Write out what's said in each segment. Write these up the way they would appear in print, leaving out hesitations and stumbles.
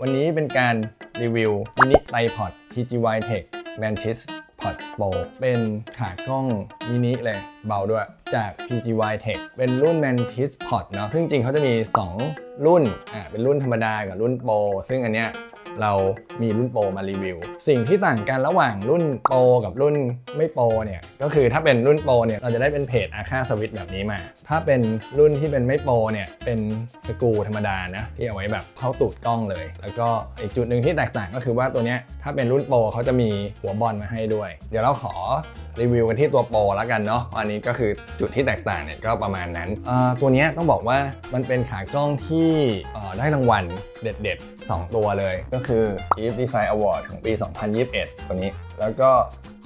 วันนี้เป็นการรีวิวมินิไตรพอด PGYTech MantisPod Pro เป็นขากล้องมินิเลยเบาด้วยจาก PGYTech เป็นรุ่น MantisPod เนาะซึ่งจริงเขาจะมี 2 รุ่นเป็นรุ่นธรรมดากับรุ่นโปรซึ่งอันเนี้ยเรามีรุ่นโปรมารีวิวสิ่งที่ต่างกันระหว่างรุ่นโปรกับรุ่นไม่โปรเนี่ยก็คือถ้าเป็นรุ่นโปรเนี่ยเราจะได้เป็นเพจอาค่าสวิตแบบนี้มาถ้าเป็นรุ่นที่เป็นไม่โปรเนี่ยเป็นสกรูธรรมดานะที่เอาไว้แบบเข้าตูดกล้องเลยแล้วก็อีกจุดหนึ่งที่แตกต่างก็คือว่าตัวเนี้ยถ้าเป็นรุ่นโปรเขาจะมีหัวบอลมาให้ด้วยเดี๋ยวเราขอรีวิวกันที่ตัวโปรแล้วกันเนาะอันนี้ก็คือจุดที่แตกต่างเนี่ยก็ประมาณนั้นตัวเนี้ยต้องบอกว่ามันเป็นขากล้องที่ได้รางวัลเด็ดๆ2ตัวเลยก็คือ iF Design Award ของปี 2021 ตัวนี้แล้วก็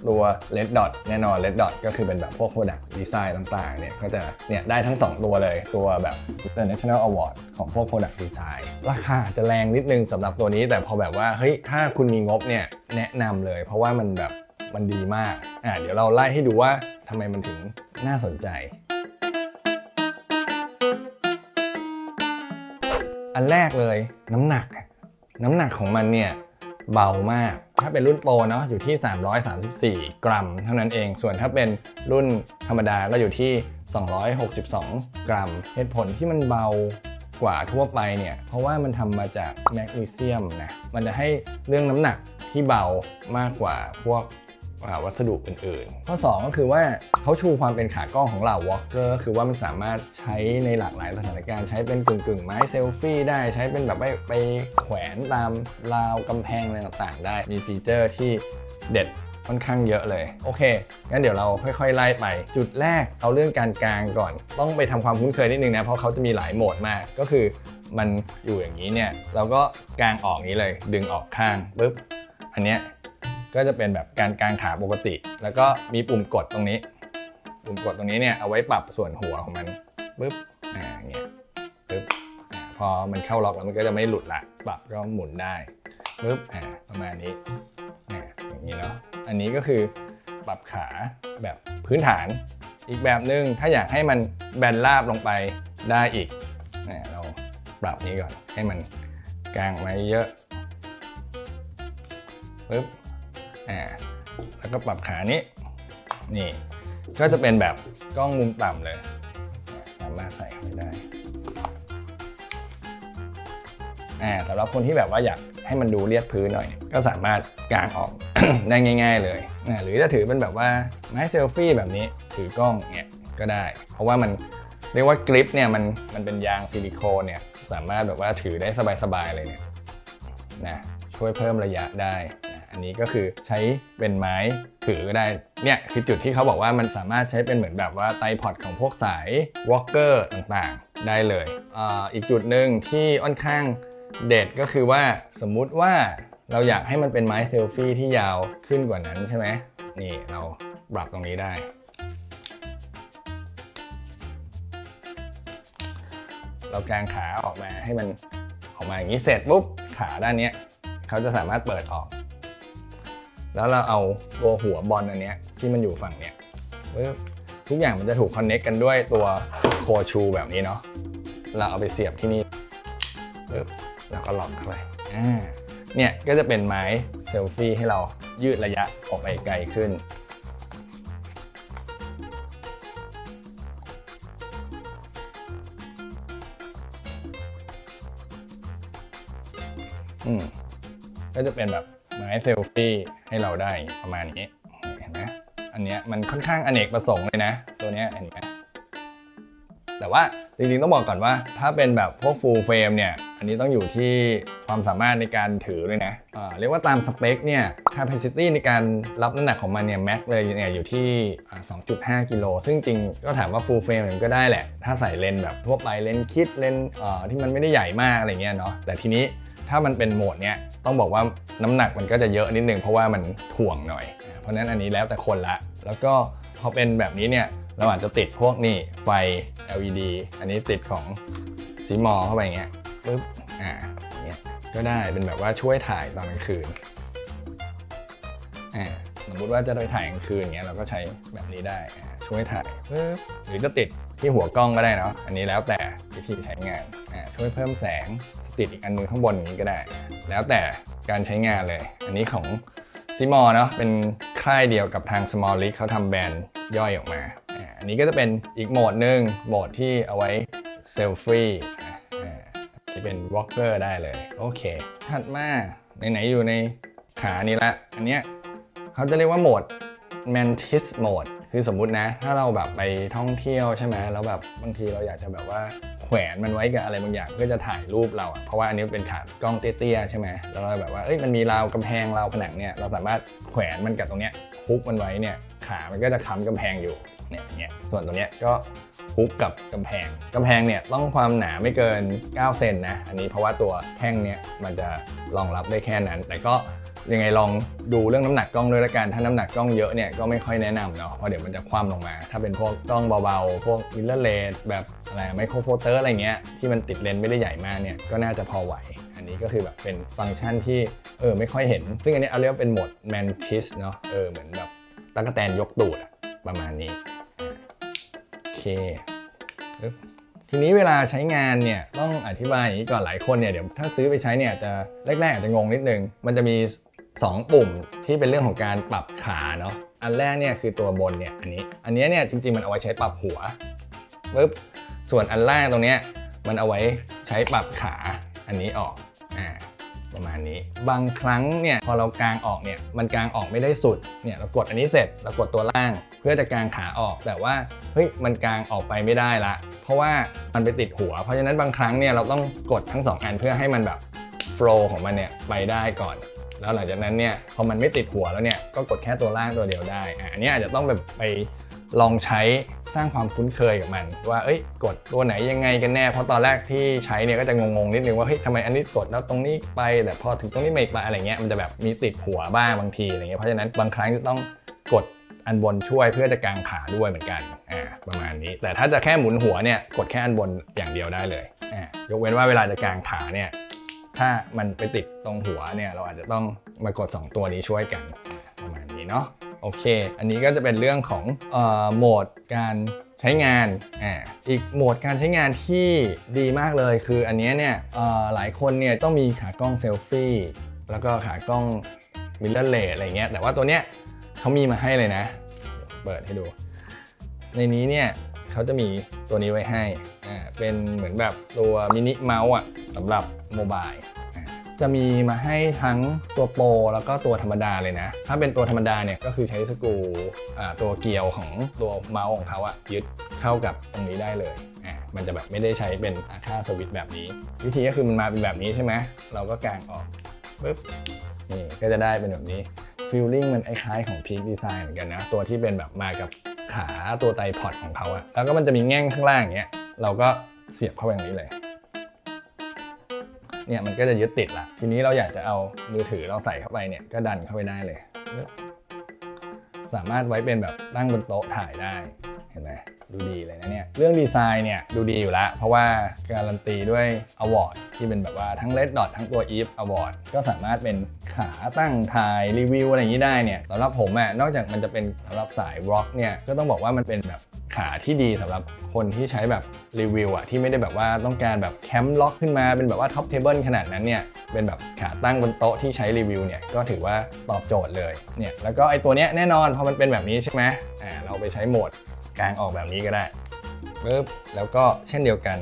ตัว Red Dot แน่นอน Red Dot ก็คือเป็นแบบพวก Product Design ต่างๆเนี่ยก็จะเนี่ยได้ทั้ง2ตัวเลยตัวแบบ International Award ของพวก Product Design ราคาจะแรงนิดนึงสำหรับตัวนี้แต่พอแบบว่าเฮ้ยถ้าคุณมีงบเนี่ยแนะนำเลยเพราะว่ามันแบบมันดีมากเดี๋ยวเราไล่ให้ดูว่าทำไมมันถึงน่าสนใจอันแรกเลยน้ำหนักของมันเนี่ยเบามากถ้าเป็นรุ่นโปรเนาะอยู่ที่334กรัมเท่านั้นเองส่วนถ้าเป็นรุ่นธรรมดาก็อยู่ที่262กรัมเหตุผลที่มันเบากว่าทั่วไปเนี่ยเพราะว่ามันทำมาจากแมกนีเซียมนะมันจะให้เรื่องน้ำหนักที่เบามากกว่าพวกวัสดุอื่นๆข้อ2ก็คือว่าเขาชูความเป็นขากล้องของเราวอล์กเกอร์ก็คือว่ามันสามารถใช้ในหลากหลายสถานการณ์ใช้เป็นกึ่งไม้เซลฟี่ได้ใช้เป็นแบบไปแขวนตามราวกำแพงอะไรต่างๆได้มีฟีเจอร์ที่เด็ดค่อนข้างเยอะเลยโอเคงั้นเดี๋ยวเราค่อยๆไล่ไปจุดแรกเอาเรื่องการกลางก่อนต้องไปทำความคุ้นเคยนิดนึงนะเพราะเขาจะมีหลายโหมดมากก็คือมันอยู่อย่างนี้เนี่ยเราก็กลางออกนี้เลยดึงออกข้างปึ๊บอันเนี้ยก็จะเป็นแบบการกางขาปกติแล้วก็มีปุ่มกดตรงนี้ปุ่มกดตรงนี้เนี่ยเอาไว้ปรับส่วนหัวของมันปึ๊บอย่างเงี้ยปึ๊บพอมันเข้าล็อกแล้วมันก็จะไม่หลุดละปรับก็หมุนได้ปึ๊บประมาณนี้อย่างนี้เนาะอันนี้ก็คือปรับขาแบบพื้นฐานอีกแบบนึงถ้าอยากให้มันแบนราบลงไปได้อีกเราปรับนี้ก่อนให้มันกางไว้เยอะปึ๊บแล้วก็ปรับขานี้นี่ก็จะเป็นแบบกล้องมุมต่ำเลยสามารถใส่เข้าไปได้สำหรับคนที่แบบว่าอยากให้มันดูเรียบพื้นหน่อยก็สามารถกางออก ได้ง่ายๆเลยหรือจะถือเป็นแบบว่าไม้เซลฟี่แบบนี้ถือกล้องเนี่ยก็ได้เพราะว่ามันเรียกว่ากริปเนี่ยมันเป็นยางซิลิโคนเนี่ยสามารถแบบว่าถือได้สบายๆเลยเนี่ยนะช่วยเพิ่มระยะได้อันนี้ก็คือใช้เป็นไม้ถือก็ได้เนี่ยคือจุดที่เขาบอกว่ามันสามารถใช้เป็นเหมือนแบบว่าไตรพอดของพวกสายวอล์กเกอร์ต่างๆได้เลยอีกจุดหนึ่งที่ค่อนข้างเด็ดก็คือว่าสมมุติว่าเราอยากให้มันเป็นไม้เซลฟี่ที่ยาวขึ้นกว่านั้นใช่ไหมนี่เราปรับตรงนี้ได้เรากางขาออกมาให้มันออกมาอย่างนี้เสร็จปุ๊บขาด้านนี้เขาจะสามารถเปิดออกแล้วเราเอาตัวหัวบอลอันเนี้ยที่มันอยู่ฝั่งเนี้ยทุกอย่างมันจะถูกคอนเน็กกันด้วยตัวโคชูแบบนี้เนาะเราเอาไปเสียบที่นี่แล้วก็ล็อกเข้าไปเนี่ยก็จะเป็นไม้เซลฟี่ให้เรายืดระยะออกไปไกลขึ้นก็จะเป็นแบบไม้เซลฟี่ให้เราได้ประมาณนี้เห็นไหมอันเนี้ยมันค่อนข้างอเนกประสงค์เลยนะตัวเนี้ยเห็นไหมแต่ว่าจริงๆต้องบอกก่อนว่าถ้าเป็นแบบพวก full frame เนี่ยอันนี้ต้องอยู่ที่ความสามารถในการถือด้วยนะเรียกว่าตามสเปคเนี่ย capacity ในการรับน้ำหนักของมันเนี่ย max เลยเนี่ยอยู่ที่ 2.5 กิโลซึ่งจริงก็ถามว่า full frame มันก็ได้แหละถ้าใส่เลนส์แบบทั่วไปเลนส์คิดเลนส์ที่มันไม่ได้ใหญ่มากอะไรเงี้ยเนาะแต่ทีนี้ถ้ามันเป็นโหมดเนี้ยต้องบอกว่าน้ำหนักมันก็จะเยอะนิดนึงเพราะว่ามันถ่วงหน่อยเพราะนั้นอันนี้แล้วแต่คนละแล้วก็พอเป็นแบบนี้เนี่ยเราอาจจะติดพวกนี่ไฟ LED อันนี้ติดของสีมอเข้าไปอย่างเงี้ยปึ๊บอย่างเงี้ยก็ได้เป็นแบบว่าช่วยถ่ายตอนกลางคืนสมมติว่าจะไปถ่ายกลางคืนเงี้ยเราก็ใช้แบบนี้ได้ช่วยถ่ายปึ๊บหรือจะติดที่หัวกล้องก็ได้เนาะอันนี้แล้วแต่วิธีใช้งาน ช่วยเพิ่มแสงติดอีกอันนึงข้างบนนี้ก็ได้แล้วแต่การใช้งานเลยอันนี้ของซิมอร์เนาะเป็นค่ายเดียวกับทาง Small League เขาทำแบรนด์ย่อยออกมาอันนี้ก็จะเป็นอีกโหมดหนึ่งโหมดที่เอาไว้เซลฟี่ที่เป็นวอล์กเกอร์ได้เลยโอเคถัดมาไหนๆอยู่ในขานี้ละอันเนี้ยเขาจะเรียกว่าโหมด Mantis Mode คือสมมุตินะถ้าเราแบบไปท่องเที่ยวใช่ไหมแล้วแบบบางทีเราอยากจะแบบว่าแขวนมันไว้กับอะไรบางอย่างเพื่อจะถ่ายรูปเราเพราะว่าอันนี้เป็นฐานกล้องเตี้ยๆใช่ไหมแล้วเราแบบว่าเอ้ยมันมีราวกำแพงราวผนังเนี่ยเราสามารถแขวนมันกับตรงเนี้ยฮุบมันไว้เนี่ยขามันก็จะค้ำกำแพงอยู่เนี่ยส่วนตรงเนี้ยก็ฮุบกับกำแพงเนี่ยต้องความหนาไม่เกิน9เซนนะอันนี้เพราะว่าตัวแท่งเนี่ยมันจะรองรับได้แค่นั้นแต่ก็ยังไงลองดูเรื่องน้ำหนักกล้องด้วยละกันถ้าน้ำหนักกล้องเยอะเนี่ยก็ไม่ค่อยแนะนำเนาะเพราะเดี๋ยวมันจะคว่ำลงมาถ้าเป็นพวกกล้องเบาๆพวกมิเรอร์เลนส์แบบอะไรไมโครโฟลเตอร์อะไรเงี้ยที่มันติดเลนส์ไม่ได้ใหญ่มากเนี่ยก็น่าจะพอไหวอันนี้ก็คือแบบเป็นฟังก์ชันที่ไม่ค่อยเห็นซึ่งอันนี้เอาเรียกว่าเป็นโหมดแมนทิสเนาะเหมือนแบบตั๊กแตนยกตูดประมาณนี้โอเคทีนี้เวลาใช้งานเนี่ยต้องอธิบายอย่างนี้ก่อนหลายคนเนี่ยเดี๋ยวถ้าซื้อไปใช้เนี่ยจะแรกๆอาจจะงงนิดนึงมันจะมี2 ปุ่มที่เป็นเรื่องของการปรับขาเนาะอันแรกเนี่ยคือตัวบนเนี่ยอันนี้เนี่ยจริงๆมันเอาไว้ใช้ปรับหัวปึ๊บส่วนอันล่างตรงเนี้ยมันเอาไว้ใช้ปรับขาอันนี้ออกประมาณนี้บางครั้งเนี่ยพอเรากางออกเนี่ยมันกางออกไม่ได้สุดเนี่ยเรากดอันนี้เสร็จเรากดตัวล่างเพื่อจะกางขาออกแต่ว่าเฮ้ยมันกางออกไปไม่ได้ละเพราะว่ามันไปติดหัวเพราะฉะนั้นบางครั้งเนี่ยเราต้องกดทั้ง2 อันเพื่อให้มันแบบโฟลว์ของมันเนี่ยไปได้ก่อนแล้วหลังจากนั้นเนี่ยพอมันไม่ติดหัวแล้วเนี่ยก็กดแค่ตัวล่างตัวเดียวได้อันนี้อาจจะต้องแบบไปลองใช้สร้างความคุ้นเคยกับมันว่าเอ้ยกดตัวไหนยังไงกันแน่เพราะตอนแรกที่ใช้เนี่ยก็จะงงๆนิดนึงว่าเฮ้ยทำไมอันนี้กดแล้วตรงนี้ไปแต่พอถึงตรงนี้ไม่ไปอะไรเงี้ยมันจะแบบมีติดหัวบ้างบางทีอะไรเงี้ยเพราะฉะนั้นบางครั้งจะต้องกดอันบนช่วยเพื่อจะกางขาด้วยเหมือนกันประมาณนี้แต่ถ้าจะแค่หมุนหัวเนี่ยกดแค่อันบนอย่างเดียวได้เลยยกเว้นว่าเวลาจะกางขาเนี่ยถ้ามันไปติดตรงหัวเนี่ยเราอาจจะต้องมากด2 ตัวนี้ช่วยกันประมาณนี้เนาะโอเคอันนี้ก็จะเป็นเรื่องของโหมดการใช้งานอีกโหมดการใช้งานที่ดีมากเลยคืออันนี้เนี่ยหลายคนเนี่ยต้องมีขากล้องเซลฟี่แล้วก็ขากล้องมิเรอร์เลนส์อะไรเงี้ยแต่ว่าตัวเนี้ยเขามีมาให้เลยนะเปิดให้ดูในนี้เนี่ยเขาจะมีตัวนี้ไว้ให้เป็นเหมือนแบบตัวมินิเมาส์สำหรับโมบายจะมีมาให้ทั้งตัวโปรแล้วก็ตัวธรรมดาเลยนะถ้าเป็นตัวธรรมดาเนี่ยก็คือใช้สกรูตัวเกลียวของตัวเมาส์ของเขายึดเข้ากับตรงนี้ได้เลยมันจะแบบไม่ได้ใช้เป็นค่าสวิตช์แบบนี้วิธีก็คือมันมาเป็นแบบนี้ใช่ไหมเราก็กางออกปึ๊บนี่ก็จะได้เป็นแบบนี้ฟีลลิ่งมันคล้ายของ Peak Design เหมือนกันนะตัวที่เป็นแบบมากับขาตัวไตรพอดของเขาแล้วก็มันจะมีแง่งข้างล่างอย่างเงี้ยเราก็เสียบเข้าไปอย่างนี้เลยเนี่ยมันก็จะยึดติดละทีนี้เราอยากจะเอามือถือเราใส่เข้าไปเนี่ยก็ดันเข้าไปได้เลยสามารถไว้เป็นแบบตั้งบนโต๊ะถ่ายได้เห็นไหมดูดีเลยนะเนี่ยเรื่องดีไซน์เนี่ยดูดีอยู่ละเพราะว่าการันตีด้วย Award ที่เป็นแบบว่าทั้ง Red Dot ทั้งตัว iF Award ก็สามารถเป็นขาตั้งถ่ายรีวิวอะไรอย่างนี้ได้เนี่ยสำหรับผมนอกจากมันจะเป็นสำหรับสาย Vlog เนี่ยก็ต้องบอกว่ามันเป็นแบบขาที่ดีสำหรับคนที่ใช้แบบรีวิวที่ไม่ได้แบบว่าต้องการแบบแคมล็อกขึ้นมาเป็นแบบว่าท็อปเทเบิลขนาดนั้นเนี่ยเป็นแบบขาตั้งบนโต๊ะที่ใช้รีวิวเนี่ยก็ถือว่าตอบโจทย์เลยเนี่ยแล้วก็ไอตัวเนี้ยแน่นอนพอมันเป็นแบบนี้ใช่ไหมเราไปใช้โหมดกางออกแบบนี้ก็ได้ปึ๊บแล้วก็เช่นเดียวกัน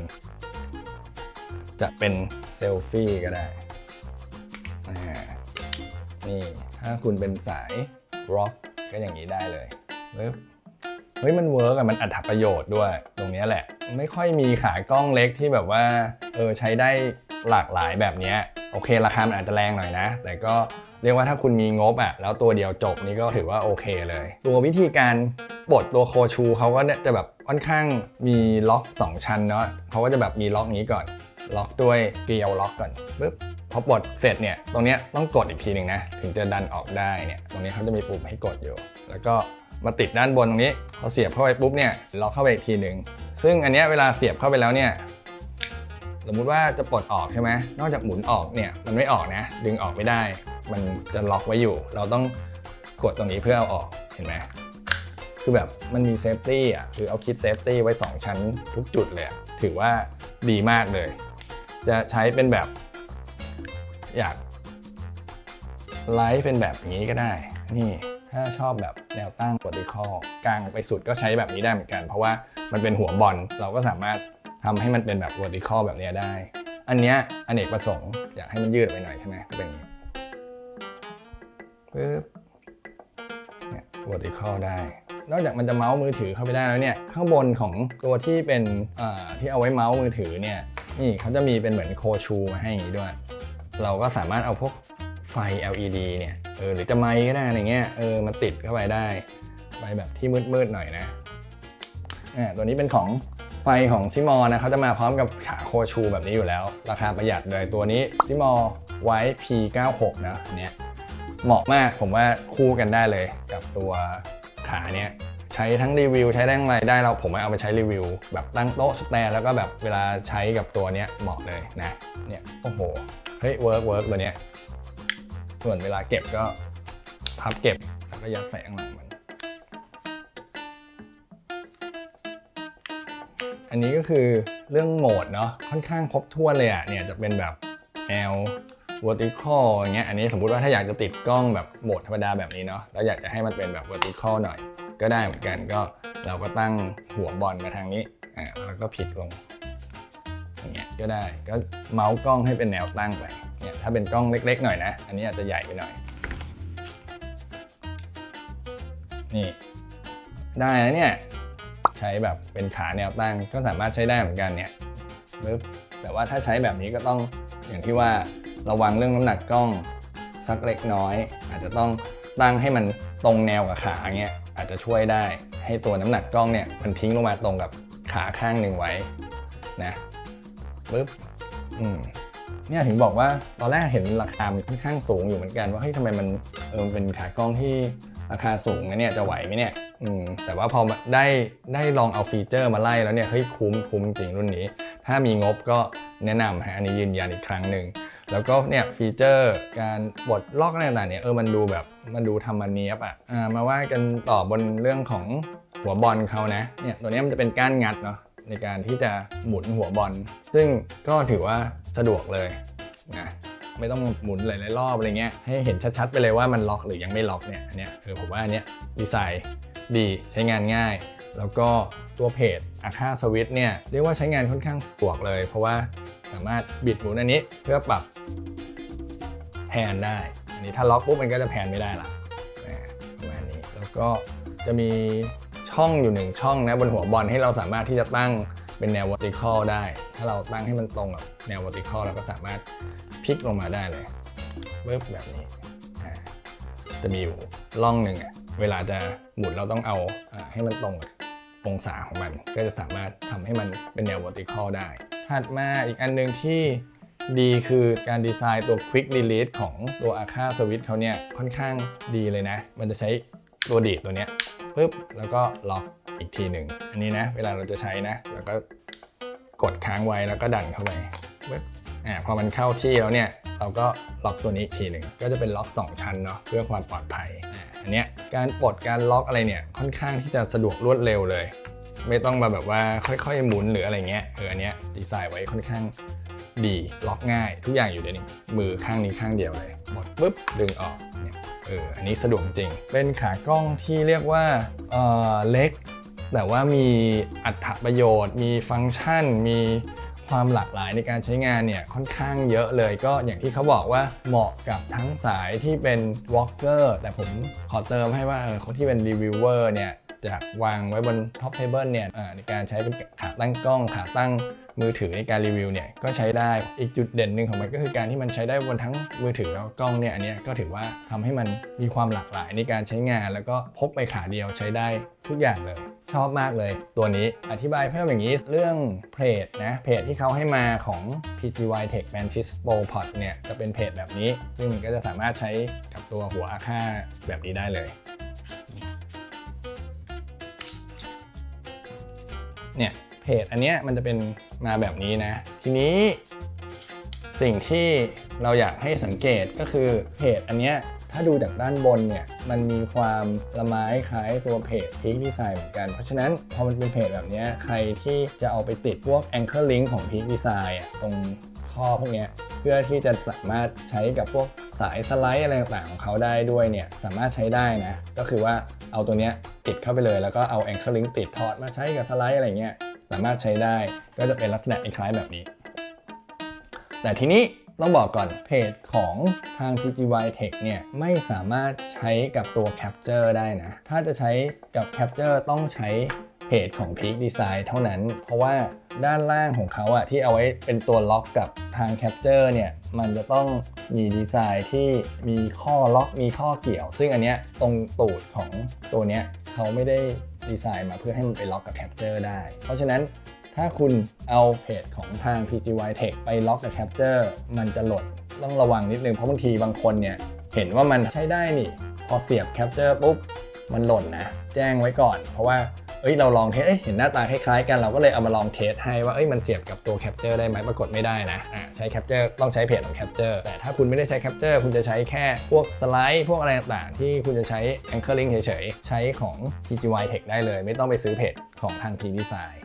จะเป็นเซลฟี่ก็ได้นี่ถ้าคุณเป็นสายร็อกก็อย่างนี้ได้เลยปึ๊บเฮ้ยมันเวิร์กมันอัตถประโยชน์ด้วยตรงนี้แหละไม่ค่อยมีขากล้องเล็กที่แบบว่าใช้ได้หลากหลายแบบนี้โอเคราคามันอาจจะแรงหน่อยนะแต่ก็เรียกว่าถ้าคุณมีงบแล้วตัวเดียวจบนี่ก็ถือว่าโอเคเลยตัววิธีการบทตัวโคชูเขาก็จะแบบค่อนข้างมีล็อก2 ชั้นเนาะเขาก็จะแบบมีล็อกนี้ก่อนล็อกด้วยเกลียวล็อกก่อนปึ๊บพอบดเสร็จเนี่ยตรงนี้ต้องกดอีกทีหนึ่งนะถึงจะดันออกได้เนี่ยตรงนี้เขาจะมีปุ่มให้กดอยู่แล้วก็มาติดด้านบนตรงนี้พอเสียบเข้าไปปุ๊บเนี่ยล็อกเข้าไปอีกทีหนึ่งซึ่งอันนี้เวลาเสียบเข้าไปแล้วเนี่ยสมมติว่าจะปลดออกใช่ไหมนอกจากหมุนออกเนี่ยมันไม่ออกนะดึงออกไม่ได้มันจะล็อกไว้อยู่เราต้องกดตรงนี้เพื่อเอาออกเห็นไหมคือแบบมันมีเซฟตี้คือเอาคิดเซฟตี้ไว้2 ชั้นทุกจุดเลยถือว่าดีมากเลย จะใช้เป็นแบบอยากไลฟ์เป็นแบบนี้ก็ได้นี่ถ้าชอบแบบแนวตั้งบอดี้คอลกลางไปสุดก็ใช้แบบนี้ได้เหมือนกันเพราะว่ามันเป็นหัวบอลเราก็สามารถทำให้มันเป็นแบบบอดี้คอลแบบนี้ได้อันเนี้ยอเนกประสงค์อยากให้มันยืดไปหน่อยใช่ไหมก็เป็นปึ๊บเนี่ยบอดี้คอลได้นอกจากมันจะเมาส์มือถือเข้าไปได้แล้วเนี่ยข้างบนของตัวที่เป็นที่เอาไว้เมาส์มือถือเนี่ยนี่เขาจะมีเป็นเหมือนโคชูมาให้อย่างนี้ด้วยเราก็สามารถเอาพวกไฟ LED เนี่ยหรือจะไมค์ก็ได้อะไรเงี้ยมาติดเข้าไปได้ไปแบบที่มืดๆหน่อยนะตัวนี้เป็นของไฟของซิมอนะเขาจะมาพร้อมกับขาโคชูแบบนี้อยู่แล้วราคาประหยัดเลยตัวนี้ซิมอไว้ P96 นะเนี่ยเหมาะมากผมว่าคู่กันได้เลยกับตัวขาเนี่ยใช้ทั้งรีวิวใช้ทั้งอะไรได้เราผมเอาไปใช้รีวิวแบบตั้งโต๊ะสแตนแล้วก็แบบเวลาใช้กับตัวเนี้ยเหมาะเลยนะเนี่ยโอ้โหเฮ้ยเวิร์กตัวเนี้ยส่วนเวลาเก็บก็พับเก็บแล้วก็ยัดใส่ข้างหลังมันอันนี้ก็คือเรื่องโหมดเนาะค่อนข้างครบถ้วนเลยอ่ะเนี่ยจะเป็นแบบแนว vertical อย่างเงี้ยอันนี้สมมุติว่าถ้าอยากจะติดกล้องแบบโหมดธรรมดาแบบนี้เนาะแล้วอยากจะให้มันเป็นแบบ vertical หน่อยก็ได้เหมือนกันก็เราก็ตั้งหัวบอลมาทางนี้แล้วก็พลิกลงอย่างเงี้ยก็ได้ก็เมาส์กล้องให้เป็นแนวตั้งไปเนี่ยถ้าเป็นกล้องเล็กๆหน่อยนะอันนี้อาจจะใหญ่ไปหน่อยนี่ได้แล้วเนี่ยใช้แบบเป็นขาแนวตั้งก็สามารถใช้ได้เหมือนกันเนี่ยแต่ว่าถ้าใช้แบบนี้ก็ต้องอย่างที่ว่าระวังเรื่องน้ำหนักกล้องสักเล็กน้อยอาจจะต้องตั้งให้มันตรงแนวกับขาเงี้ยอาจจะช่วยได้ให้ตัวน้ำหนักกล้องเนี่ยมันทิ้งลงมาตรงกับขาข้างหนึ่งไว้นะปึ๊บเนี่ยถึงบอกว่าตอนแรกเห็นราคามันค่อนข้างสูงอยู่เหมือนกันว่าเฮ้ยทำไมมันเป็นขากล้องที่ราคาสูงนะเนี่ยจะไหวไหมเนี่ยแต่ว่าพอได้ลองเอาฟีเจอร์มาไล่แล้วเนี่ยเฮ้ยคุ้มจริงรุ่นนี้ถ้ามีงบก็แนะนำฮะอันนี้ยืนยันอีกครั้งหนึ่งแล้วก็เนี่ยฟีเจอร์การปลดล็อกอะไรต่างๆเนี่ยมันดูแบบมันดูทำมันเนี้ยบอ่ะมาว่ากันต่อบนเรื่องของหัวบอลเขานะเนี่ยตัวนี้มันจะเป็นก้านงัดเนาะในการที่จะหมุนหัวบอลซึ่งก็ถือว่าสะดวกเลยนะไม่ต้องหมุนหลายๆรอบอะไรเงี้ยให้เห็นชัดๆไปเลยว่ามันล็อกหรือยังไม่ล็อกเนี่ยอันเนี้ยผมว่าอันเนี้ยดีไซน์ดีใช้งานง่ายแล้วก็ตัวเพจอาค่าสวิตช์เนี่ยเรียกว่าใช้งานค่อนข้างสะดวกเลยเพราะว่าสามารถบิดหมุนอันนี้เพื่อปรับแพนได้อันนี้ถ้าล็อกปุ๊บมันก็จะแพนไม่ได้ละประมาณนี้แล้วก็จะมีช่องอยู่1ช่องนะบนหัวบอลให้เราสามารถที่จะตั้งเป็นแนว vertical ได้ถ้าเราตั้งให้มันตรงกับแนว vertical เราก็สามารถพลิกลงมาได้เลยปึ๊บแบบนี้จะมีอยู่ร่องหนึ่งเวลาจะหมุนเราต้องเอาให้มันตรงกับองศาของมันก็จะสามารถทำให้มันเป็นแนว vertical ได้ถัดมาอีกอันหนึ่งที่ดีคือการดีไซน์ตัว Quick Release ของตัวอาค่าสวิตช์เขาเนี่ยค่อนข้างดีเลยนะมันจะใช้ตัวดีดตัวเนี้ยปึ๊บแล้วก็ล็อกอีกทีหนึ่งอันนี้นะเวลาเราจะใช้นะแล้วก็กดค้างไว้แล้วก็ดันเข้าไปปึ๊บพอมันเข้าที่แล้วเนี่ยเราก็ล็อกตัวนี้อีกทีหนึ่งก็จะเป็นล็อก2ชั้นเนาะเพื่อความปลอดภัยอันเนี้ยการปลดการล็อกอะไรเนี่ยค่อนข้างที่จะสะดวกรวดเร็วเลยไม่ต้องมาแบบว่าค่อยๆหมุนหรืออะไรเงี้ยอันเนี้ยดีไซน์ไว้ค่อนข้างดีล็อกง่ายทุกอย่างอยู่ในนี้มือข้างนี้ข้างเดียวเลยหมดปุ๊บดึงออกเนี่ยอันนี้สะดวกจริงเป็นขากล้องที่เรียกว่าเล็กแต่ว่ามีอรรถประโยชน์มีฟังก์ชันมีความหลากหลายในการใช้งานเนี่ยค่อนข้างเยอะเลยก็อย่างที่เขาบอกว่าเหมาะกับทั้งสายที่เป็นวอล์กเกอร์แต่ผมขอเติมให้ว่าคนที่เป็นรีวิวเวอร์เนี่ยวางไว้บนท็อปเทเบิลเนี่ยในการใช้เป็นขาตั้งกล้องขาตั้งมือถือในการรีวิวเนี่ยก็ใช้ได้อีกจุดเด่นหนึ่งของมันก็คือการที่มันใช้ได้บนทั้งมือถือแล้วกล้องเนี่ยอันนี้ก็ถือว่าทำให้มันมีความหลากหลายในการใช้งานแล้วก็พกไปขาเดียวใช้ได้ทุกอย่างเลยชอบมากเลยตัวนี้อธิบายเพิ่มอย่างนี้เรื่องเพจนะเพจที่เขาให้มาของ PGYTech MantisPod เนี่ยจะเป็นเพจแบบนี้ซึ่งมันก็จะสามารถใช้กับตัวหัวอาค่าแบบนี้ได้เลยเนี่ยเพจอันเนี้ยมันจะเป็นมาแบบนี้นะทีนี้สิ่งที่เราอยากให้สังเกตก็คือเพจอันเนี้ยถ้าดูจากด้านบนเนี่ยมันมีความละไม้คล้ายตัวเพจ Peak Design เหมือนกันเพราะฉะนั้นพอมันเป็นเพจแบบเนี้ยใครที่จะเอาไปติดพวก Anchor Link ของ Peak Design ตรงข ข้อพวกนี้เพื่อที่จะสามารถใช้กับพวกสายสไลด์อะไรต่างๆของเขาได้ด้วยเนี่ยสามารถใช้ได้นะก็คือว่าเอาตัวเนี้ยติดเข้าไปเลยแล้วก็เอา Anchor Link ติดถอดมาใช้กับสไลด์อะไรเงี้ยสามารถใช้ได้ก็จะเป็นลักษณะคล้ายแบบนี้แต่ทีนี้ต้องบอกก่อนเพจของทาง PGYTech เนี่ยไม่สามารถใช้กับตัว Capture ได้นะถ้าจะใช้กับ Capture ต้องใช้เพจของ Peak Design เท่านั้นเพราะว่าด้านล่างของเขาอะที่เอาไว้เป็นตัวล็อกกับทาง Capture เนี่ยมันจะต้องมีดีไซน์ที่มีข้อล็อกมีข้อเกี่ยวซึ่งอันเนี้ยตรงตูดของตัวเนี้ยเขาไม่ได้ดีไซน์มาเพื่อให้มันไปล็อกกับ Capture ได้เพราะฉะนั้นถ้าคุณเอาเพจของทาง PGYTech ไปล็อกกับ Capture มันจะหลุดต้องระวังนิดนึงเพราะบางทีบางคนเนี่ยเห็นว่ามันใช้ได้นี่พอเสียบ Capture ปุ๊บมันหล่นนะแจ้งไว้ก่อนเพราะว่าเราลองเทสเห็นหน้าตาคล้ายๆกันเราก็เลยเอามาลองเทสให้ว่ามันเสียบกับตัว Capture ได้ไหมปรากฏไม่ได้นะใช้ Capture ต้องใช้เพจของ Capture แต่ถ้าคุณไม่ได้ใช้ Capture คุณจะใช้แค่พวกสไลด์พวกอะไรต่างๆที่คุณจะใช้ Anchor Link เฉยๆใช้ของ PGYTech ได้เลยไม่ต้องไปซื้อเพจของทาง PGYTech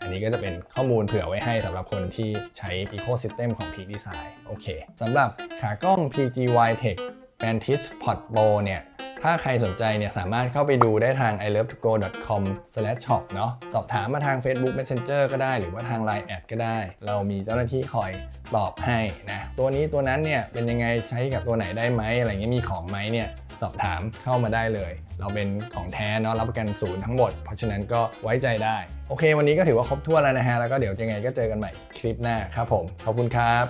อันนี้ก็จะเป็นข้อมูลเผื่อไว้ให้สำหรับคนที่ใช้ Ecosystem ของ Peak Design โอเคสำหรับขากล้อง PGYTech MantisPod Pro เนี่ยถ้าใครสนใจเนี่ยสามารถเข้าไปดูได้ทาง iLoveToGo.com/shop เนาะสอบถามมาทาง Facebook Messenger ก็ได้หรือว่าทาง Line แอดก็ได้เรามีเจ้าหน้าที่คอยตอบให้นะตัวนี้ตัวนั้นเนี่ยเป็นยังไงใช้กับตัวไหนได้ไหมอะไรเงี้ยมีของไหมเนี่ยสอบถามเข้ามาได้เลยเราเป็นของแท้เนาะรับประกันศูนย์ทั้งหมดเพราะฉะนั้นก็ไว้ใจได้โอเควันนี้ก็ถือว่าครบถ้วนแล้วนะฮะแล้วก็เดี๋ยวยังไงก็เจอกันใหม่คลิปหน้าครับผมขอบคุณครับ